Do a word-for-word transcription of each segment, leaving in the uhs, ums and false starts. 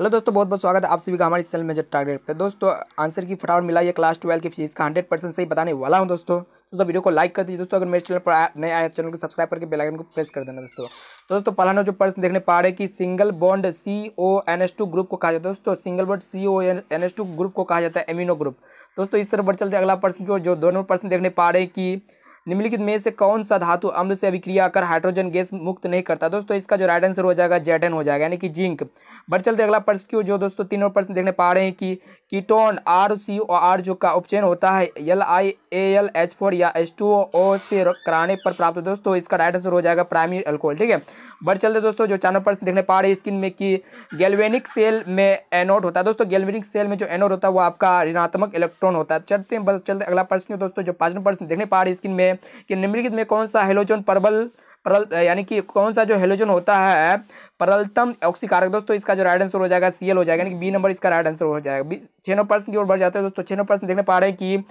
Hello दोस्तों, बहुत बहुत स्वागत है आप सभी का हमारे सेल मेजर टारगेट पे। दोस्तों आंसर की फटाफट मिला ये क्लास ट्वेल्व की फिजिक्स का हंड्रेड परसेंट सही बताने वाला हूं दोस्तों। दोस्तों वीडियो को लाइक कर दीजिए दोस्तों। अगर मेरे चैनल पर नए आए चैनल को सब्सक्राइब करके बेल आइकन को प्रेस कर देना दोस्तों। दोस्तों पहला ना जो प्रश्न देखने पा रहे कि single bond C O N S two group को कहा जाता है। दोस्तों single bond C O N S two group को कहा जाता है एमिनो ग्रुप। दोस्तों इस तरह बढ़ चलते अगला प्रश्न की ओर जो दोनों प्रश्न देखने पा रहे कि निम्नलिखित में से कौन सा धातु अम्ल से अभिक्रिया कर हाइड्रोजन गैस मुक्त नहीं करता। दोस्तों इसका जो राइट आंसर हो जाएगा जेडन हो जाएगा यानी कि जिंक। बढ़ चलते अगला प्रश्न की जो दोस्तों तीन और प्रश्न देखने पा रहे हैं कि ketone R C O R जो का उपचयन होता है L I A L H four या एच टू ओ से कराने पर प्राप्त हो। दोस्तों इसका राइट आंसर हो जाएगा प्राइमरी अल्कोहल। ठीक है, बढ़ चलते दोस्तों जो चार प्रश्न देखने पा रहे हैं स्किन में कि गैल्वेनिक सेल में एनोड होता है। दोस्तों गैल्वेनिक सेल में जो एनोड होता है वो आपका ऋणात्मक इलेक्ट्रॉन होता है। चलते हैं बढ़ चलते अगला प्रश्न दोस्तों जो पांचवें प्रश्न देखने पा रहे हैं स्किन में कि निम्नलिखित में कौन सा हेलोजन परबल परल यानी कि कौन सा जो हेलोजन होता है परलतम ऑक्सीकारक। दोस्तों इसका जो राइट आंसर हो जाएगा सीएल हो जाएगा यानी कि बी नंबर इसका राइट आंसर हो जाएगा। छह नंबर प्रश्न की ओर बढ़ जाते हैं दोस्तों। छह नंबर प्रश्न देखने पा रहे हैं कि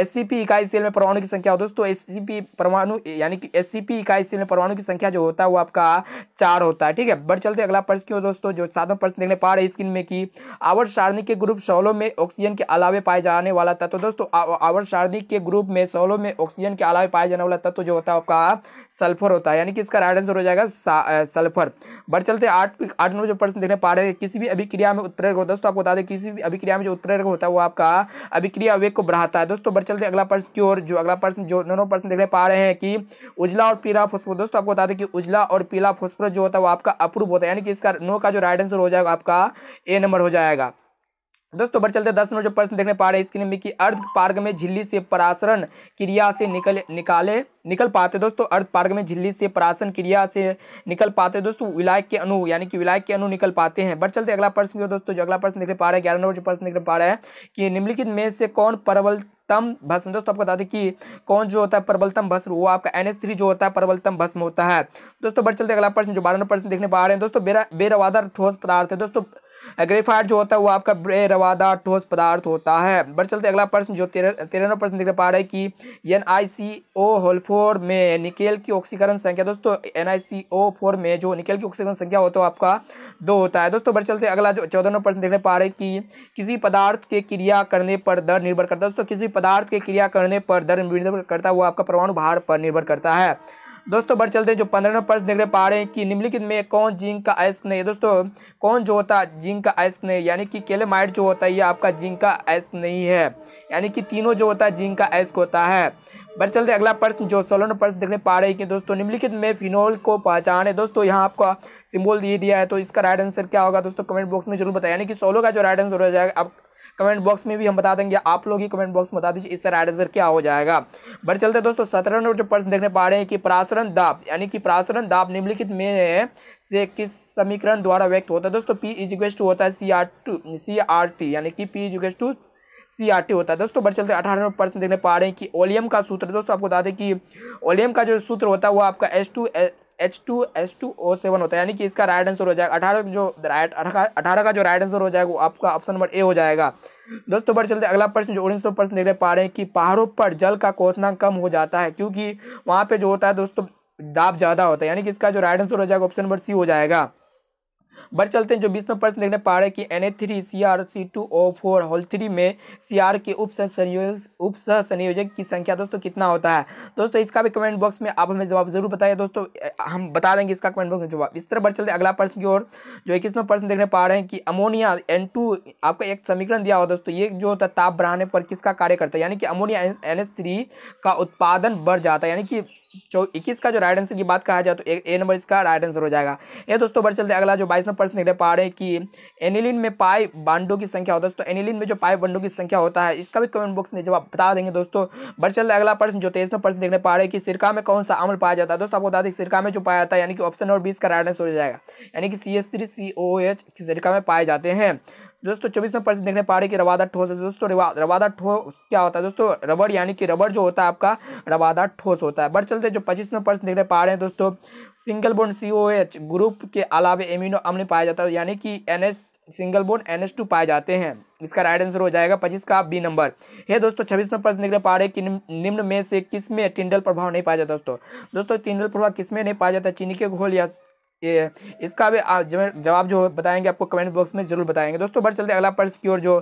एससीपी इकाई सेल में परमाणु की संख्या हो। दोस्तों एससीपी परमाणु यानी कि एससीपी इकाई सेल में परमाणु की संख्या जो होता है वो आपका चार होता है। ठीक है, बढ़ चलते अगला प्रश्न की ओर दोस्तों जो सातवां प्रश्न देखने पा रहे हैं स्क्रीन में कि आवर्त सारणी के ग्रुप सोलह में ऑक्सीजन के अलावे पाए जाने वाला तत्व। दोस्तों आवर्त सारणी के ग्रुप में सोलह में ऑक्सीजन के अलावे पाया जाने वाला तत्व जो होता है आपका सल्फर होता है यानी कि इसका राइट आंसर हो जाएगा सल्फर। बढ़ चलते आठ आठ नंबर जो प्रश्न देखने पा रहे हैं किसी भी अभिक्रिया में उत्प्रेरक होता है। दोस्तों आपको बता दें किसी भी अभिक्रिया में जो उत्प्रेरक होता है वो आपका अभिक्रिया वेग को बढ़ाता है। दोस्तों बढ़ चलते अगला प्रश्न की ओर जो अगला प्रश्न जो दोनों प्रश्न देखने पा रहे हैं कि उजला और पीला फॉस्फोरस। दोस्तों आपको बता दें कि उजला और पीला फॉस्फोरस जो होता है वो आपका अप्रूव होता है यानी कि इसका नो का जो राइट आंसर हो जाएगा आपका ए नंबर हो जाएगा। दोस्तों बढ़ चलते दस नंबर जो प्रश्न देखने पा रहे हैं स्क्रीन में कि अर्धपारग में झिल्ली से परासरण क्रिया से निकले निकाले निकल पाते। दोस्तों अर्धपारग में झिल्ली से परासरण क्रिया से निकल पाते दोस्तों विलायक के अणु यानी कि विलायक के अणु निकल पाते हैं। बढ़ चलते अगला प्रश्न की दोस्तों जो अगला प्रश्न देखने पा रहे हैं ग्यारह नंबर जो प्रश्न देखने पा रहे हैं कि निम्नलिखित में से कौन परबल तम भस्म। दोस्तों आपको बता दें कि कौन जो होता है परबलतम भस्म वो आपका एन एच थ्री जो होता है परबलतम भस्म होता है। दोस्तों बढ़ चलते अगला प्रश्न जो बारह नंबर प्रश्न देखने पा रहे हैं दोस्तों बेरा बेरवादार ठोस पदार्थ है। दोस्तों ग्रेफाइट जो होता है वो आपका बेरवादार ठोस पदार्थ होता है। बढ़ चलते अगला प्रश्न जो तेरह तेरह नंबर प्रश्न देखने पा रहे हैं कि N I C O whole four में निकेल की ऑक्सीकरण संख्या। दोस्तों N I C O four में जो निकेल की ऑक्सीकरण संख्या होता है आपका दो होता है। दोस्तों बढ़ चलते अगला जो चौदह नंबर प्रश्न देखने पा रहे हैं कि किसी पदार्थ के क्रिया करने पर दर निर्भर करता है। दोस्तों किसी पदार्थ के क्रिया करने पर दर निर्भर करता है वो आपका परमाणु भार पर निर्भर करता है। दोस्तों बढ़ चलते जो पंद्रह नंबर प्रश्न देखने पा रहे हैं कि निम्नलिखित में कौन जिंक का अयस्क नहीं है। दोस्तों कौन जो होता है जिंक का अयस्क नहीं यानी कि कैलेमाइट जो होता है ये आपका जिंक का अयस्क नहीं है यानी कि तीनों जो होता है जिंक का अयस्क होता है। बढ़ चलते अगला प्रश्न जो सोलह नंबर प्रश्न देखने पा रहे हैं कि दोस्तों निम्नलिखित में फिनोल को पहचाने। दोस्तों यहाँ आपका सिम्बोल दिए दिया है तो इसका राइट आंसर क्या होगा दोस्तों कमेंट बॉक्स में जरूर बताया यानी कि सोलह का जो राइट आंसर हो जाएगा आप कमेंट बॉक्स में भी हम बता देंगे। आप लोग ही कमेंट बॉक्स में बता दीजिए इसका राइट आंसर क्या हो जाएगा। बढ़ चलते दोस्तों सत्रह नंबर जो प्रश्न देखने पा रहे हैं कि परासरण दाब यानी कि परासरण दाब निम्नलिखित में से किस समीकरण द्वारा व्यक्त होता है। दोस्तों पी इज इक्वल टू होता है C R to C R T यानी कि P is equal to C R T होता है। दोस्तों बढ़ चलते अठारह नंबर प्रश्न देखने पा रहे हैं कि ओलियम का सूत्र। दोस्तों आपको बता दें कि ओलियम का जो सूत्र होता है वो आपका H two H two H two O seven होता है यानी कि इसका राइट आंसर हो जाएगा अठारह जो राइट अठारह का जो राइट आंसर हो जाएगा वो आपका ऑप्शन नंबर ए हो जाएगा। दोस्तों बढ़ चलते अगला प्रश्न जो उन्नीस नंबर प्रश्न देखने पा रहे हैं कि पहाड़ों पर जल का क्वथनांक कम हो जाता है क्योंकि वहाँ पे जो होता है दोस्तों दाब ज़्यादा होता है यानी कि इसका जो राइट आंसर हो जाएगा ऑप्शन नंबर सी हो जाएगा। बढ़ चलते हैं जो बीस नंबर प्रश्न देखने पा रहे हैं कि N A three C R C two O four whole three में सी आर के उप संयोजक उप संयोजक की संख्या दोस्तों कितना होता है। दोस्तों इसका भी कमेंट बॉक्स में आप हमें जवाब जरूर बताइए। दोस्तों हम बता देंगे इसका कमेंट बॉक्स में जवाब। इस तरह बढ़ चलते अगला प्रश्न की ओर जो इक्कीस नंबर प्रश्न देखने पा रहे हैं कि अमोनिया एन टू आपको एक समीकरण दिया हो। दोस्तों ये जो होता है ताप बढ़ाने पर किसका कार्य करता है यानी कि अमोनिया एन एस थ्री का उत्पादन बढ़ जाता है यानी कि जो इक्कीस का जो राइट आंसर की बात कहा जाए तो ए नंबर इसका राइट आंसर हो जाएगा। ये दोस्तों बढ़ चलते अगला जो बाईस नंबर प्रश्न देखने पा रहे हैं कि एनिलिन में पाई बांडों की संख्या होता है। दोस्तों एनिलिन में जो पाई बांडों की संख्या होता है इसका भी कमेंट बॉक्स में जवाब बता देंगे। दोस्तों बढ़ चलते अगला प्रश्न जो तेईस नंबर प्रश्न देखने पा रहे हैं कि सिरका में कौन सा अम्ल पाया जाता है। दोस्तों आपको बता दें सिरका में जो पाया जाता है यानी कि ऑप्शन नंबर बीस का राइट आंसर हो जाएगा यानी कि C S three C O H सिरका में पाए जाते हैं। दोस्तों चौबीस नंबर प्रश्न देखने पा रहे कि रवादा ठोस। दोस्तों रवादा ठोस क्या होता है। दोस्तों रबड़ यानी कि रबड़ जो होता है आपका रवादा ठोस होता है। बढ़ चलते जो पच्चीस नंबर प्रश्न देखने पा रहे हैं दोस्तों सिंगल बॉन्ड सीओएच ग्रुप के अलावा एमिनो अम्ल पाया जाता है यानी कि NH single bond N H two पाए जाते हैं। इसका राइट आंसर हो जाएगा पच्चीस का बी नंबर है। दोस्तों छब्बीस नंबर प्रश्न देखने पा रहे कि निम्न में से किस में टिंडल प्रभाव नहीं पाया जाता। दोस्तों दोस्तों टिंडल प्रभाव किस में नहीं पाया जाता चीनी के घोल या ये इसका भी जवाब जो बताएंगे आपको कमेंट बॉक्स में जरूर बताएंगे। दोस्तों बढ़ चलते अगला प्रश्न की ओर जो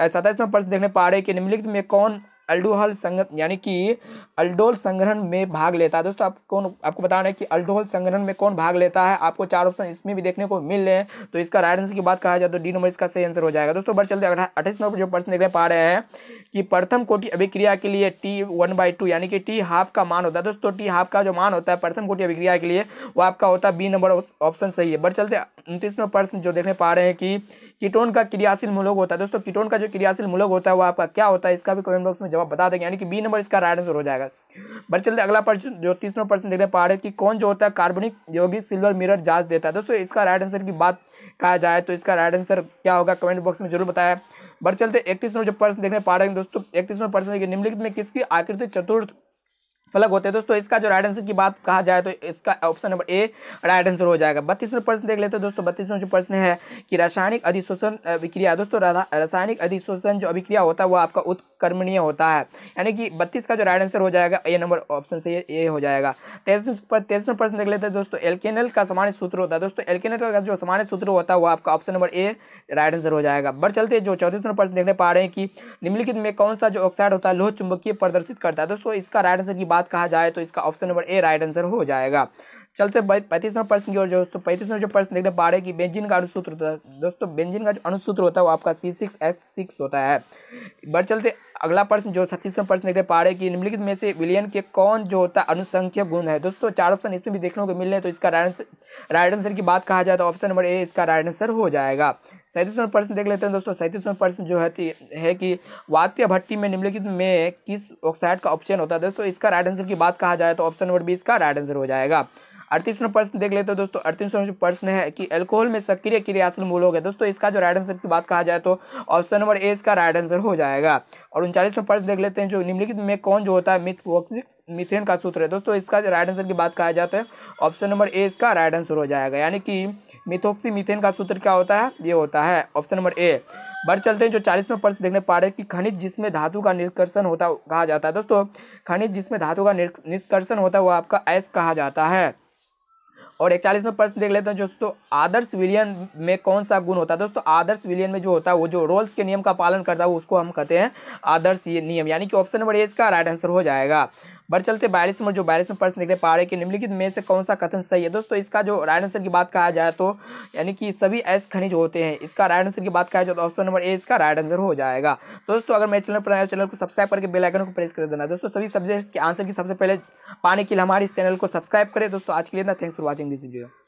सताइसवां प्रश्न देखने पा रहे कि निम्नलिखित में कौन अल्डोहल संगठन यानी कि अल्डोल संगठन में भाग लेता है। दोस्तों आप कौन आपको बताना है कि अल्डोहल संगठन में कौन भाग लेता है। आपको चार ऑप्शन इसमें भी देखने को मिल रहे हैं, तो इसका राइट आंसर की बात कहा जाए तो डी नंबर इसका सही आंसर हो जाएगा। दोस्तों बढ़ चलते अट्ठाईस नंबर जो प्रश्न देखने पा रहे हैं कि प्रथम कोटि अभिक्रिया के लिए टी वन बाई टू यानी कि टी हाफ का मान होता है। दोस्तों टी हाफ का जो मान होता है प्रथम कोटि अभिक्रिया के लिए वो आपका होता है बी नंबर ऑप्शन सही है। बढ़ चलते उनतीस नंबर प्रश्न जो देखने पा रहे हैं कि कीटोन का क्रियाशील मूलक होता है। दोस्तों कीटोन का जो क्रियाशील मूलक होता है वो आपका क्या होता है, इसका भी कमेंट बॉक्स में जवाब बता देंगे यानी कि बी नंबर इसका राइट आंसर हो जाएगा। बढ़ चलते अगला प्रश्न जो तीस नंबर प्रश्न देखने पा रहे हैं कि कौन जो होता है कार्बनिक यौगिक सिल्वर मिरर जांच देता है। दोस्तों इसका राइट आंसर की बात कहा जाए तो इसका राइट आंसर क्या होगा कमेंट बॉक्स में जरूर बताया। बढ़ चलते इकतीस नंबर जो प्रश्न देखने पा रहे हैं दोस्तों इकतीस नंबर प्रश्न है निम्नलिखित में किसकी आकृति चतुर्थ फलक होते हैं। दोस्तों इसका जो राइट आंसर की बात कहा जाए तो इसका option number A right answer हो जाएगा। बत्तीसवें प्रश्न देख लेते हैं दोस्तों। बत्तीसवें जो प्रश्न है कि रासायनिक अधिशोषण अभिक्रिया। दोस्तों रासायनिक अधिशोषण जो अभिक्रिया होता है वो आपका उत्कर्मणीय होता है यानी कि बत्तीस का जो राइट आंसर हो जाएगा ए नंबर ऑप्शन से ए हो जाएगा। तेईसवें तेईसवें प्रश्न देख लेते हैं दोस्तों। एल्केनल का सामान्य सूत्र होता है। दोस्तों एल्केनल का जो सामान्य सूत्र होता है वो आपका option number A right answer हो जाएगा। बढ़ चलते जो चौंतीसवें प्रश्न देखने पा रहे हैं कि निम्नलिखित में कौन सा जो ऑक्साइड होता है लोह चुंबकीय प्रदर्शित करता है। दोस्तों इसका राइट आंसर की बात कहा जाए तो इसका option number A right answer हो जाएगा। चलते पैंतीस नंबर प्रश्न की ओर जो दोस्तों पैंतीस नंबर जो प्रश्न देखने पा रहे हैं कि बेंजीन का अणुसूत्र होता है। दोस्तों बेंजीन का जो अणुसूत्र होता है वो आपका सी सिक्स एच सिक्स होता है। बढ़ चलते अगला प्रश्न जो छत्तीस नंबर प्रश्न देखने पा रहे हैं कि निम्नलिखित में से विलयन के कौन जो होता है अनुसंख्य गुण है। दोस्तों चार ऑप्शन इसमें भी देखने को मिल रहे हैं, तो इसका राइट आंसर की बात कहा जाए तो ऑप्शन नंबर ए इसका राइट आंसर हो जाएगा। सैंतीस नंबर प्रश्न देख लेते हैं दोस्तों। सैंतीस नंबर प्रश्न जो है कि वातपीय भट्टी में निम्नलिखित में किस ऑक्साइड का ऑप्शन होता है। दोस्तों इसका राइट आंसर की बात कहा जाए तो ऑप्शन नंबर बी इसका राइट आंसर हो जाएगा। अड़तीस नंबर प्रश्न देख लेते हैं दोस्तों। अड़तीस नंबर प्रश्न है कि अल्कोहल में सक्रिय क्रियाशील मूलक है। दोस्तों इसका जो राइट आंसर की बात कहा जाए तो ऑप्शन नंबर ए इसका राइट आंसर हो जाएगा। और उनचालीस नंबर प्रश्न देख लेते हैं जो निम्नलिखित में कौन जो होता है मिथवोक्सिक मीथेन का सूत्र है। दोस्तों इसका जो राइट आंसर की बात कहा जाए तो ऑप्शन नंबर ए इसका राइट आंसर हो जाएगा यानी कि मिथोक्सी मीथेन का सूत्र क्या होता है, ये होता है ऑप्शन नंबर ए। बढ़ चलते हैं जो चालीसवें प्रश्न देखने पा रहे हैं कि खनिज जिसमें धातु का निष्कर्षण होता कहा जाता है। दोस्तों खनिज जिसमें धातु का निष्कर्षण होता है वो आपका अयस्क कहा जाता है। और इकतालीसवें प्रश्न देख लेते हैं दोस्तों। आदर्श विलयन में कौन सा गुण होता है। दोस्तों आदर्श विलयन में जो होता है वो जो रोल्स के नियम का पालन करता है उसको हम कहते हैं आदर्श नियम यानी कि ऑप्शन नंबर ए इसका राइट आंसर हो जाएगा। बढ़ चलते बाईस नंबर जो बाईस में प्रश्न देखने पा रहे हैं कि निम्नलिखित में से कौन सा कथन सही है। दोस्तों इसका जो राइट आंसर की बात कहा जाए तो यानी कि सभी अयस्क खनिज होते हैं, इसका राइट आंसर की बात कहा जाए तो ऑप्शन नंबर ए इसका राइट आंसर हो जाएगा। दोस्तों अगर मेरे चैनल पर नया चैनल को सब्सक्राइब करके बेल आइकन को प्रेस कर देना। दोस्तों सभी सब्जेक्ट्स के आंसर की सबसे पहले पाने के लिए हमारे इस चैनल को सब्सक्राइब करें। दोस्तों आज के लिए इतना, thanks for watching this video.